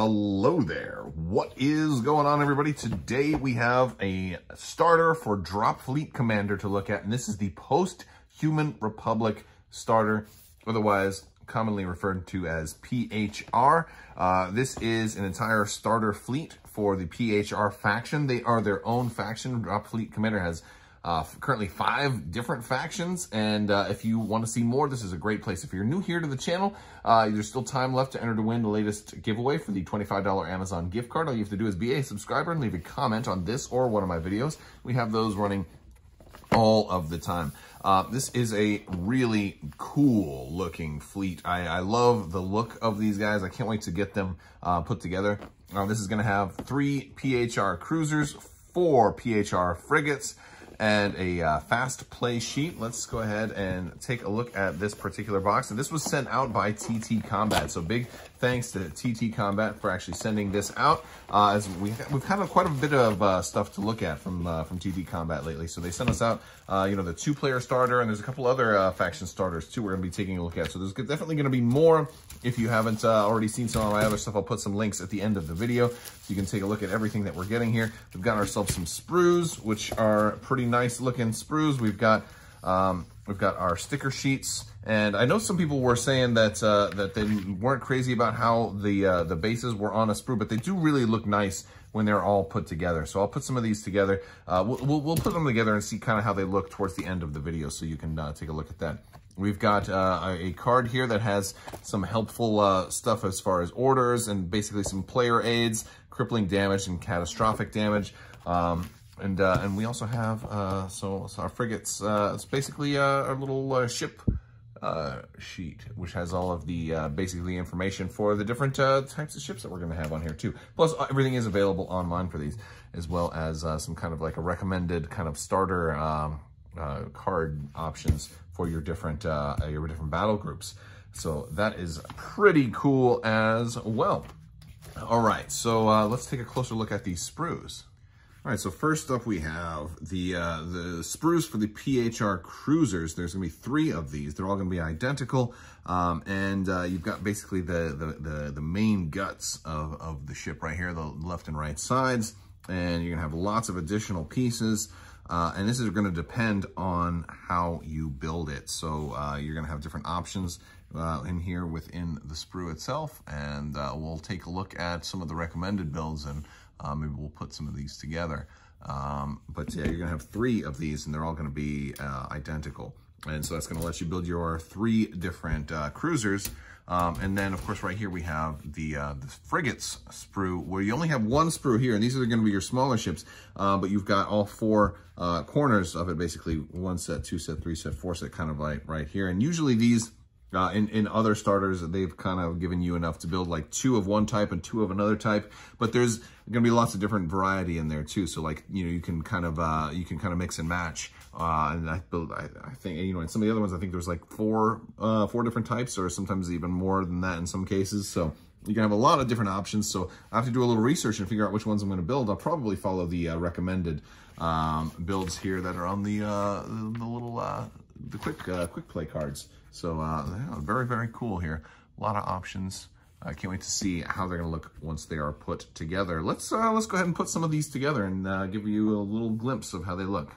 Hello there. What is going on, everybody? Today we have a starter for Dropfleet Commander to look at, and this is the Post Human Republic starter, otherwise commonly referred to as PHR. This is an entire starter fleet for the PHR faction. They are their own faction. Dropfleet Commander has currently 5 different factions, and if you want to see more, this is a great place. If you're new here to the channel, there's still time left to enter to win the latest giveaway for the $25 Amazon gift card. All you have to do is be a subscriber and leave a comment on this or one of my videos. We have those running all of the time. This is a really cool looking fleet. I love the look of these guys. I can't wait to get them put together. This is going to have 3 PHR cruisers, 4 PHR frigates, and a fast play sheet. Let's go ahead and take a look at this particular box. And this was sent out by TT Combat. So big thanks to TT Combat for actually sending this out. As we've had quite a bit of stuff to look at from TT Combat lately. So they sent us out, you know, the 2-player starter, and there's a couple other faction starters too we're gonna be taking a look at. So there's definitely gonna be more. If you haven't already seen some of my other stuff, I'll put some links at the end of the video so you can take a look at everything that we're getting here. We've got ourselves some sprues, which are pretty nice looking sprues. We've got our sticker sheets, and I know some people were saying that that they weren't crazy about how the bases were on a sprue, but they do really look nice when they're all put together. So I'll put some of these together. We'll put them together and see kind of how they look towards the end of the video, so you can take a look at that. We've got a card here that has some helpful stuff as far as orders and basically some player aids, crippling damage and catastrophic damage. And we also have, so our frigates, it's basically our little ship sheet, which has all of the basically information for the different types of ships that we're going to have on here too. Plus everything is available online for these, as well as some kind of like a recommended kind of starter card options for your different battle groups. So that is pretty cool as well. All right, so let's take a closer look at these sprues. All right, so first up we have the sprues for the PHR cruisers. There's going to be 3 of these. They're all going to be identical, and you've got basically the main guts of the ship right here, the left and right sides, and you're going to have lots of additional pieces, and this is going to depend on how you build it. So you're going to have different options in here within the sprue itself, and we'll take a look at some of the recommended builds, and maybe we'll put some of these together. But yeah, you're going to have 3 of these, and they're all going to be identical. And so that's going to let you build your 3 different cruisers. And then, of course, right here we have the frigates sprue, where you only have 1 sprue here, and these are going to be your smaller ships. But you've got all 4 corners of it, basically 1 set, 2 set, 3 set, 4 set, kind of like right here. And usually these... in other starters, they've kind of given you enough to build like 2 of one type and 2 of another type, but there's going to be lots of different variety in there too. So like, you know, you can kind of mix and match. And I think, you know, in some of the other ones, I think there's like 4 different types, or sometimes even more than that in some cases. So you can have a lot of different options. So I have to do a little research and figure out which ones I'm going to build. I'll probably follow the recommended builds here that are on the little quick play cards. So yeah, very, very cool here. A lot of options. I can't wait to see how they're going to look once they are put together. Let's go ahead and put some of these together and give you a little glimpse of how they look.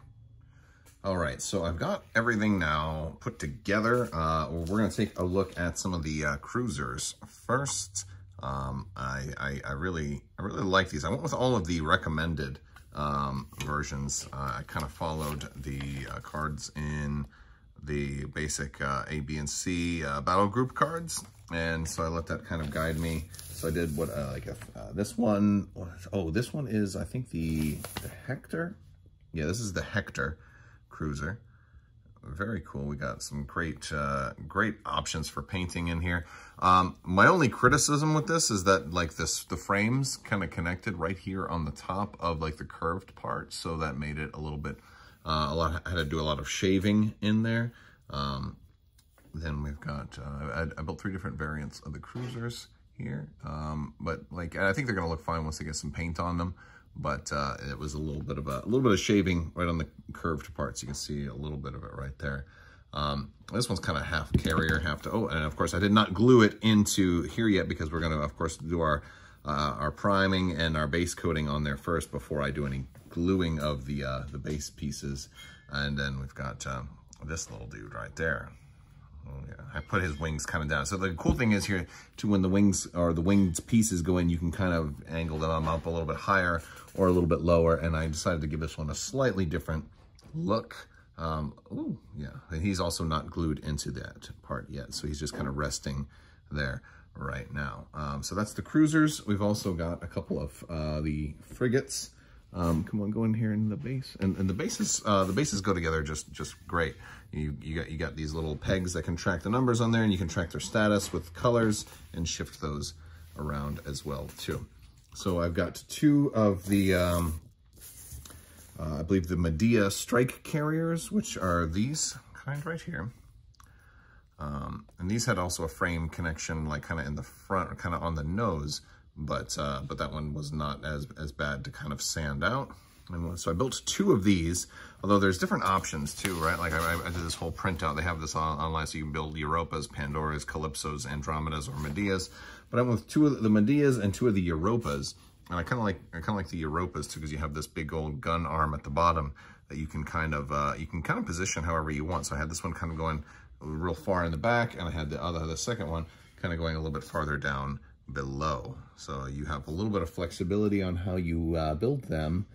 All right, so I've got everything now put together. We're going to take a look at some of the cruisers first. I really like these. I went with all of the recommended versions. I kind of followed the cards in the basic A, B, and C battle group cards, and so I let that kind of guide me. So I did what like if, this one. Oh, this one is, I think, the Hector. Yeah, this is the Hector cruiser. Very cool. We got some great great options for painting in here. My only criticism with this is that like the frames kind of connected right here on the top of like the curved part, so that made it a little bit. I had to do a lot of shaving in there. Then we've got, I built 3 different variants of the cruisers here. But like, I think they're going to look fine once they get some paint on them. But it was a little bit of shaving right on the curved parts. You can see a little bit of it right there. This one's kind of half carrier, half to, oh, and of course I did not glue it into here yet, because we're going to, of course, do our our priming and our base coating on there first before I do any gluing of the base pieces. And then we've got this little dude right there. Oh, yeah. I put his wings kind of down. So the cool thing is here, too, when the wings or the winged pieces go in, you can kind of angle them up a little bit higher or a little bit lower. And I decided to give this one a slightly different look. Oh, yeah. And he's also not glued into that part yet. So he's just kind of resting there right now. So that's the cruisers. We've also got a couple of the frigates. Come on, go in here in the base, and the bases go together just great. You got these little pegs that can track the numbers on there, and you can track their status with colors and shift those around as well too. So I've got two of the I believe the Medea strike carriers, which are these kind right here. And these had also a frame connection, like kind of in the front or kind of on the nose. But that one was not as bad to kind of sand out. And so I built two of these, although there's different options too, right? Like I did this whole printout. They have this online, so you can build Europas, Pandoras, Calypsos, Andromedas, or Medeas. But I went with two of the Medeas and two of the Europas. And I kind of like the Europas too, because you have this big old gun arm at the bottom that you can kind of position however you want. So I had this one kind of going real far in the back, and I had the second one kind of going a little bit farther down below. So you have a little bit of flexibility on how you build them,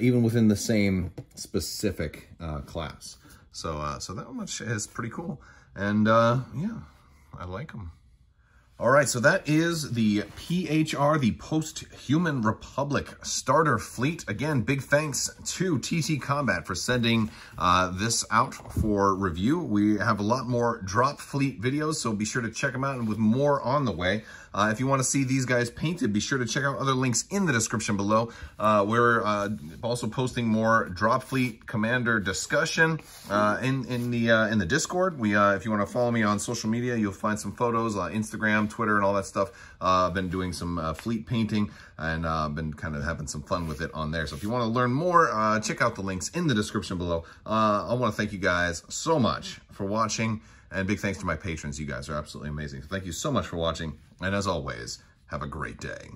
even within the same specific class. So so that much is pretty cool. And yeah, I like them. All right, so that is the PHR, the Post Human Republic Starter Fleet. Again, big thanks to TT Combat for sending this out for review. We have a lot more Dropfleet videos, so be sure to check them out, and with more on the way. If you want to see these guys painted, be sure to check out other links in the description below. We're also posting more Dropfleet Commander discussion in the Discord. We, if you want to follow me on social media, you'll find some photos on Instagram, Twitter, and all that stuff. I've been doing some fleet painting, and been kind of having some fun with it on there. So if you want to learn more, check out the links in the description below. I want to thank you guys so much for watching, and big thanks to my patrons. You guys are absolutely amazing. So thank you so much for watching, and as always, have a great day.